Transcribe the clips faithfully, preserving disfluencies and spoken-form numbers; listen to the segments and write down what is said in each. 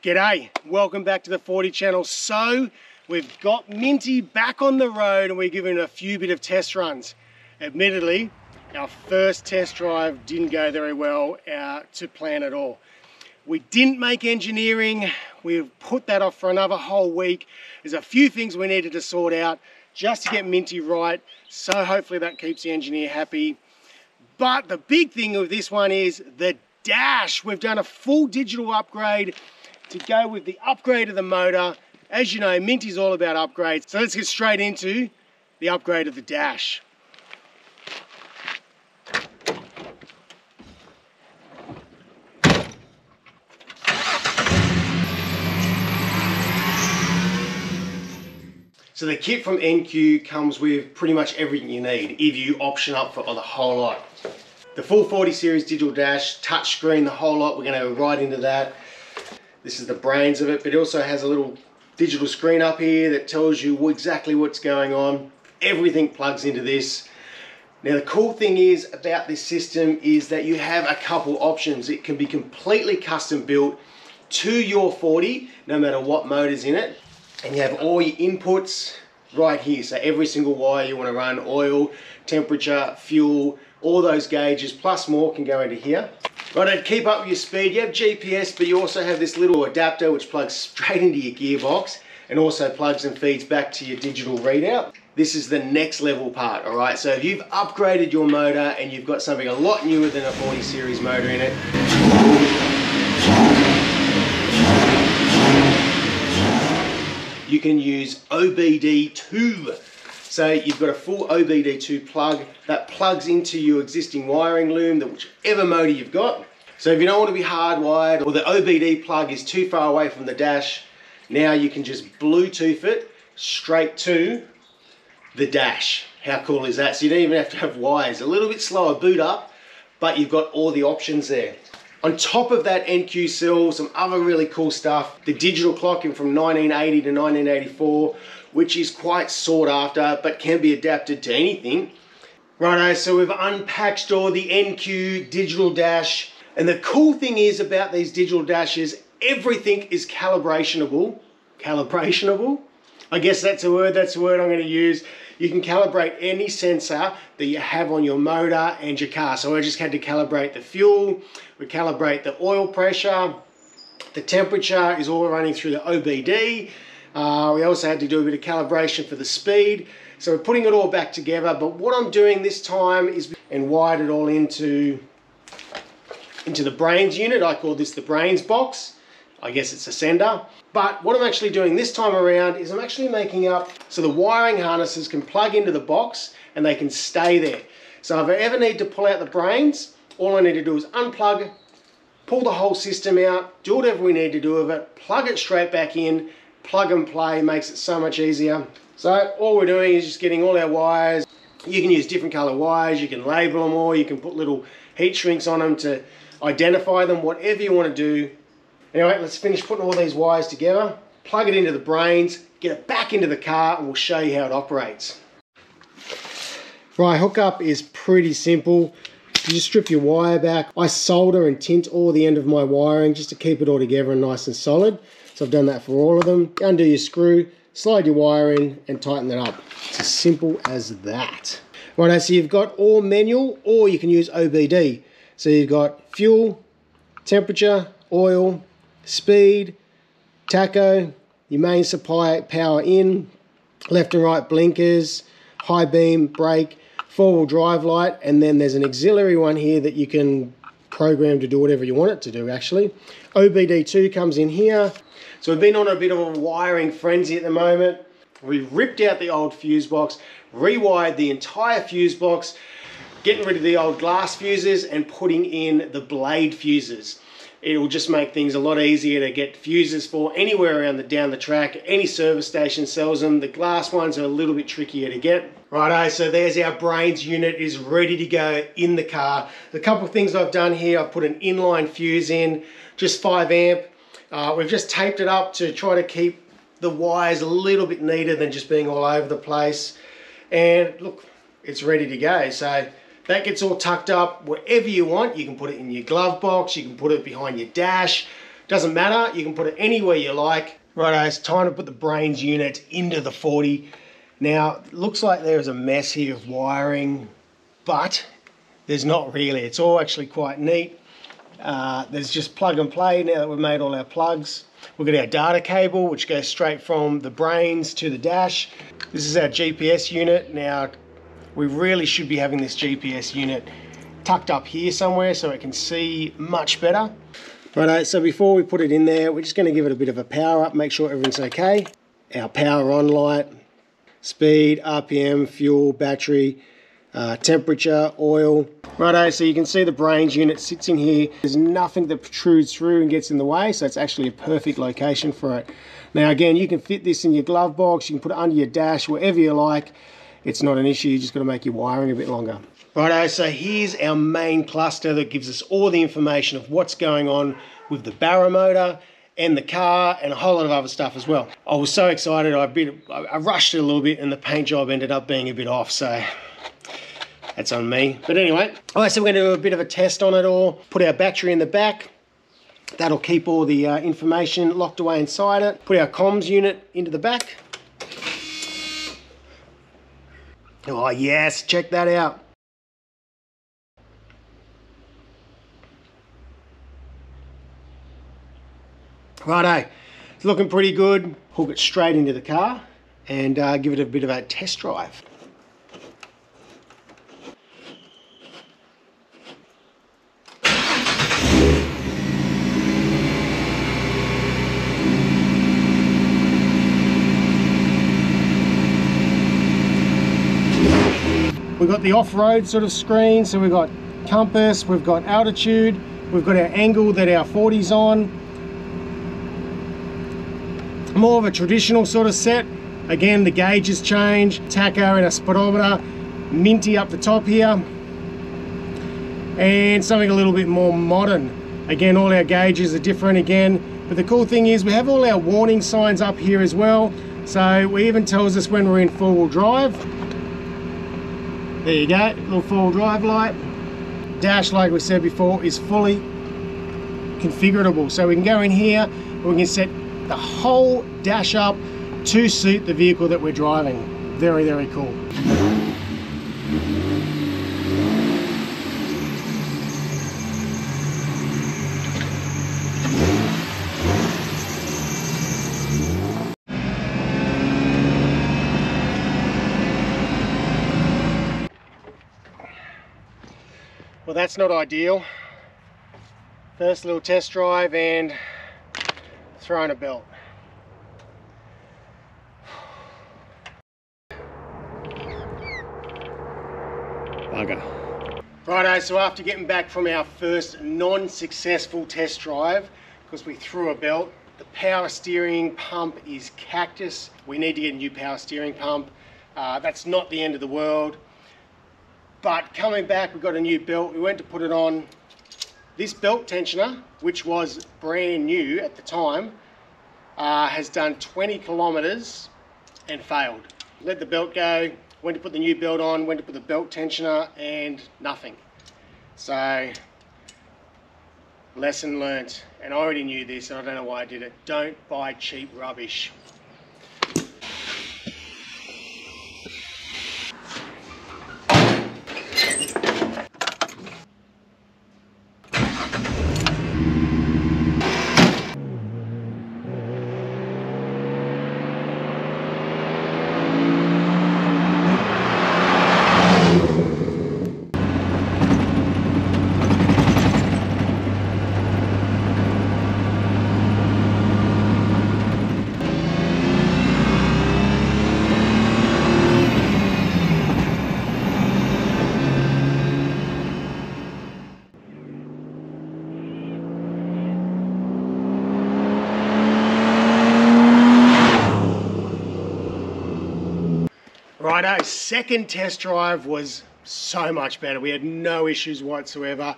G'day, welcome back to the forty Channel. So we've got Minty back on the road and we're giving it a few bit of test runs. Admittedly, our first test drive didn't go very well uh, to plan at all. We didn't make engineering. We've put that off for another whole week. There's a few things we needed to sort out just to get Minty right. So hopefully that keeps the engineer happy. But the big thing with this one is the dash. We've done a full digital upgrade to go with the upgrade of the motor. As you know, Minty's all about upgrades. So let's get straight into the upgrade of the dash. So the kit from N Q comes with pretty much everything you need if you option up for the whole lot. The full forty series digital dash, touchscreen, the whole lot, we're gonna go right into that. This is the brains of it, but it also has a little digital screen up here that tells you exactly what's going on. Everything plugs into this. Now the cool thing is about this system is that you have a couple options. It can be completely custom built to your forty, no matter what motor's in it. And you have all your inputs right here. So every single wire you want to run, oil, temperature, fuel, all those gauges, plus more can go into here. Right, keep up with your speed. You have G P S, but you also have this little adapter which plugs straight into your gearbox and also plugs and feeds back to your digital readout. This is the next level part, all right? So if you've upgraded your motor and you've got something a lot newer than a forty series motor in it, you can use O B D two. So you've got a full O B D two plug that plugs into your existing wiring loom, whichever motor you've got. So if you don't want to be hardwired or the O B D plug is too far away from the dash, now you can just Bluetooth it straight to the dash. How cool is that? So you don't even have to have wires. A little bit slower boot up, but you've got all the options there. On top of that N Q sells some other really cool stuff. The digital clock in from nineteen eighty to nineteen eighty-four, which is quite sought after, but can be adapted to anything. Righto, so we've unpacked all the N Q digital dash. And the cool thing is about these digital dashes, everything is calibrationable. Calibrationable? I guess that's a word, that's a word I'm gonna use. You can calibrate any sensor that you have on your motor and your car. So I just had to calibrate the fuel, we calibrate the oil pressure, the temperature is all running through the O B D. Uh, we also had to do a bit of calibration for the speed. So we're putting it all back together. But what I'm doing this time is, and wired it all into, into the brains unit. I call this the brains box. I guess it's a sender. But what I'm actually doing this time around is I'm actually making up so the wiring harnesses can plug into the box and they can stay there. So if I ever need to pull out the brains, all I need to do is unplug, pull the whole system out, do whatever we need to do with it, plug it straight back in, plug and play, makes it so much easier. So all we're doing is just getting all our wires. You can use different color wires, you can label them all, you can put little heat shrinks on them to identify them, whatever you want to do. Anyway, let's finish putting all these wires together, plug it into the brains, get it back into the car, and we'll show you how it operates. Right, hookup is pretty simple. You just strip your wire back. I solder and tint all the end of my wiring just to keep it all together and nice and solid. So I've done that for all of them. Undo your screw, slide your wire in, and tighten that up. It's as simple as that. Right, so you've got all manual, or you can use O B D. So you've got fuel, temperature, oil, speed, tacho, your main supply power in, left and right blinkers, high beam, brake, four-wheel drive light, and then there's an auxiliary one here that you can program to do whatever you want it to do, actually. O B D two comes in here. So we've been on a bit of a wiring frenzy at the moment. We ripped out the old fuse box, rewired the entire fuse box, getting rid of the old glass fuses and putting in the blade fuses. It'll just make things a lot easier to get fuses for anywhere around the down the track. Any service station sells them. The glass ones are a little bit trickier to get. Righto, so there's our brains unit is ready to go in the car. A couple of things I've done here, I've put an inline fuse in, just five amp. Uh, we've just taped it up to try to keep the wires a little bit neater than just being all over the place. And look, it's ready to go. So that gets all tucked up wherever you want. You can put it in your glove box, you can put it behind your dash, Doesn't matter, you can put it anywhere you like. Righto, it's time to put the brains unit into the forty. Now, it looks like there is a mess here of wiring, but there's not really. It's all actually quite neat. Uh, there's just plug and play now that we've made all our plugs. We've got our data cable, which goes straight from the brains to the dash. This is our G P S unit. Now, we really should be having this G P S unit tucked up here somewhere so it can see much better. Righto, so before we put it in there, we're just going to give it a bit of a power up, make sure everything's okay. Our power on light, speed, R P M, fuel, battery, uh, temperature, oil. Righto, so you can see the brains unit sits in here. There's nothing that protrudes through and gets in the way, so it's actually a perfect location for it. Now again, you can fit this in your glove box, you can put it under your dash, wherever you like. It's not an issue, you just got to make your wiring a bit longer. Righto, so here's our main cluster that gives us all the information of what's going on with the barra motor and the car and a whole lot of other stuff as well. I was so excited, I, bit, I rushed it a little bit and the paint job ended up being a bit off, so that's on me. But anyway, all right, so we're going to do a bit of a test on it all. Put our battery in the back. That'll keep all the uh, information locked away inside it. Put our comms unit into the back. Oh yes, check that out. Righto, it's looking pretty good. Hook it straight into the car and uh, give it a bit of a test drive. We've got the off-road sort of screen, so we've got compass, we've got altitude, we've got our angle that our forty's on. More of a traditional sort of set. Again, the gauges change, tacho and a speedometer, minty up the top here. And something a little bit more modern. Again, all our gauges are different again. But the cool thing is we have all our warning signs up here as well. So it even tells us when we're in four-wheel drive. There you go, little four-wheel drive light. Dash, like we said before, is fully configurable. So we can go in here and we can set the whole dash up to suit the vehicle that we're driving. Very, very cool. Well, that's not ideal. First little test drive and throwing a belt. Bugger. Righto, so after getting back from our first non-successful test drive, because we threw a belt, the power steering pump is cactus. We need to get a new power steering pump. Uh, that's not the end of the world. But coming back, we got a new belt. We went to put it on. This belt tensioner, which was brand new at the time, uh, has done twenty kilometers and failed. Let the belt go, went to put the new belt on, went to put the belt tensioner and nothing. So, lesson learnt. And I already knew this and I don't know why I did it. Don't buy cheap rubbish. Righto, second test drive was so much better. We had no issues whatsoever. I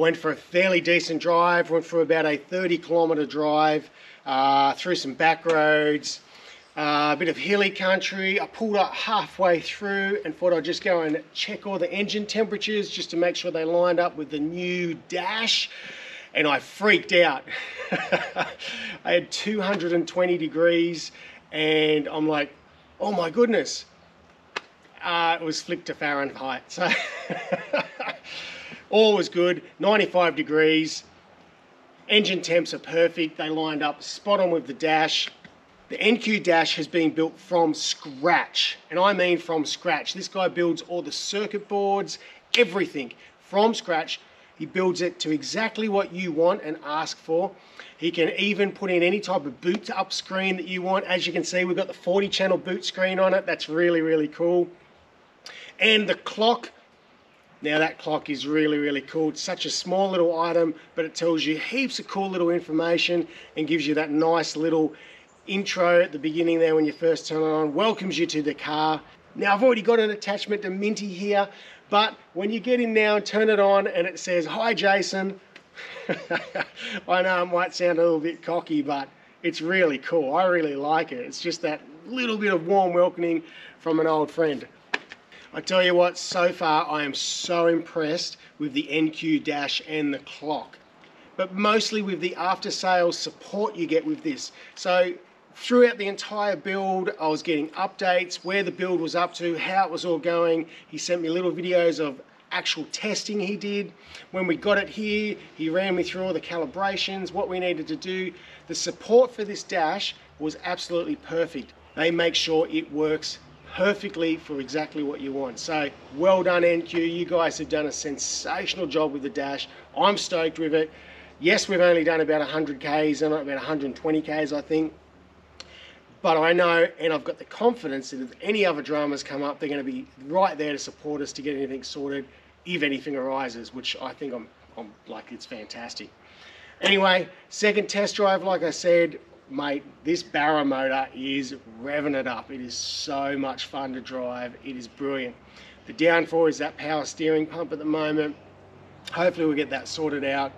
went for a fairly decent drive, went for about a thirty kilometre drive uh, through some back roads, uh, a bit of hilly country. I pulled up halfway through and thought I'd just go and check all the engine temperatures just to make sure they lined up with the new dash. and I freaked out. I had two hundred twenty degrees and I'm like, oh my goodness. Uh, it was flipped to Fahrenheit, so all was good. Ninety-five degrees, engine temps are perfect, they lined up spot on with the dash. The N Q dash has been built from scratch, and I mean from scratch. This guy builds all the circuit boards, everything from scratch. He builds it to exactly what you want and ask for. He can even put in any type of boot up screen that you want. As you can see, we've got the forty channel boot screen on it. That's really, really cool. And the clock, now that clock is really, really cool. It's such a small little item, but it tells you heaps of cool little information and gives you that nice little intro at the beginning there when you first turn it on, welcomes you to the car. Now I've already got an attachment to Minty here, but when you get in now and turn it on and it says, "Hi Jason," I know it might sound a little bit cocky, but it's really cool. I really like it. It's just that little bit of warm welcoming from an old friend. I tell you what, so far I am so impressed with the N Q dash and the clock, but mostly with the after sales support you get with this. So throughout the entire build, I was getting updates, where the build was up to, how it was all going. He sent me little videos of actual testing he did. When we got it here, he ran me through all the calibrations, what we needed to do. The support for this dash was absolutely perfect. They make sure it works perfectly for exactly what you want. So well done, N Q. You guys have done a sensational job with the dash. I'm stoked with it. Yes, we've only done about one hundred Ks, and about one hundred twenty Ks, I think. But I know, and I've got the confidence that if any other dramas come up, they're going to be right there to support us to get anything sorted, if anything arises, which I think I'm, I'm like, it's fantastic. Anyway, second test drive, like I said, mate, this Barra motor is revving it up. It is so much fun to drive. It is brilliant. The downfall is that power steering pump at the moment. Hopefully we'll get that sorted out.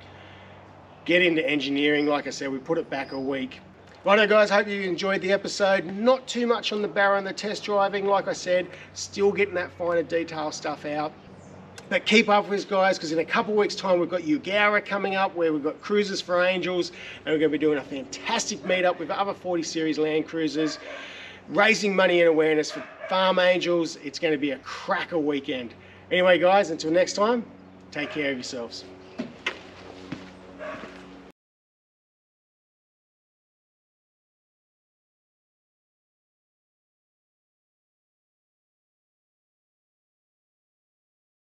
Get into engineering. Like I said, we put it back a week. Righto guys, hope you enjoyed the episode. Not too much on the Barra and the test driving, like I said, still getting that finer detail stuff out. But keep up with us guys, because in a couple weeks time we've got Yugara coming up, where we've got Cruisers for Angels, and we're going to be doing a fantastic meetup with other forty series Land Cruisers, raising money and awareness for Farm Angels. It's going to be a cracker weekend. Anyway guys, until next time, take care of yourselves.